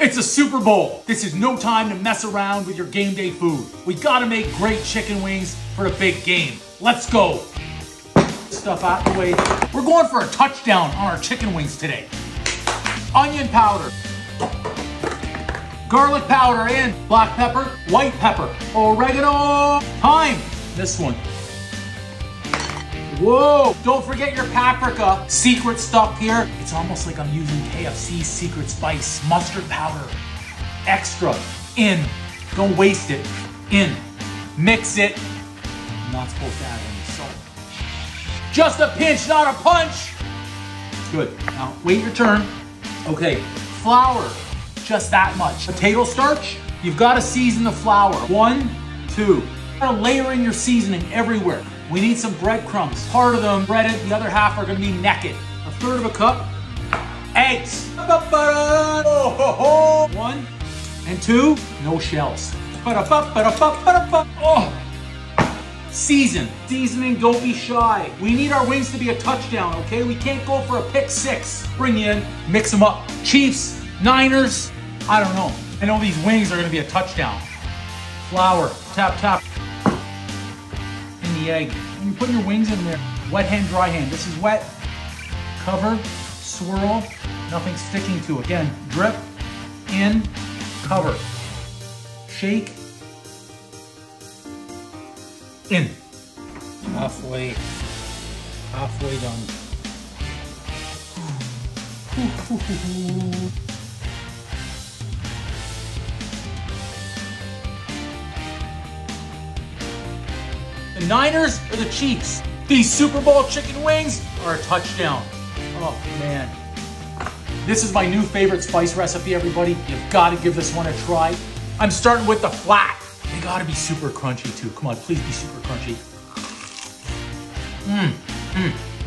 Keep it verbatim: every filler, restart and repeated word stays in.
It's a Super Bowl. This is no time to mess around with your game day food. We gotta make great chicken wings for the big game. Let's go. Stuff out the way. We're going for a touchdown on our chicken wings today. Onion powder, garlic powder, and black pepper, white pepper, oregano, thyme. This one. Whoa, don't forget your paprika. Secret stuff here. It's almost like I'm using K F C secret spice. Mustard powder, extra, in. Don't waste it, in. Mix it. I'm not supposed to add any salt. Just a pinch, not a punch. Good, now wait your turn. Okay, flour, just that much. Potato starch, you've gotta season the flour. One, two, you gotta layer in your seasoning everywhere. We need some breadcrumbs. Part of them breaded, the other half are gonna be naked. A third of a cup, eggs. One and two, no shells. Oh. Season, seasoning, don't be shy. We need our wings to be a touchdown, okay? We can't go for a pick six. Bring in, mix them up. Chiefs, Niners, I don't know. I know these wings are gonna be a touchdown. Flour, tap, tap. The egg. You put your wings in there. Wet hand, dry hand. This is wet. Cover, swirl, nothing sticking to it. Again, drip, in, cover. Shake, in. Halfway, halfway done. The Niners or the Chiefs? These Super Bowl chicken wings are a touchdown. Oh man. This is my new favorite spice recipe, everybody. You've got to give this one a try. I'm starting with the flat. They got to be super crunchy too. Come on, please be super crunchy. Mmm, mmm.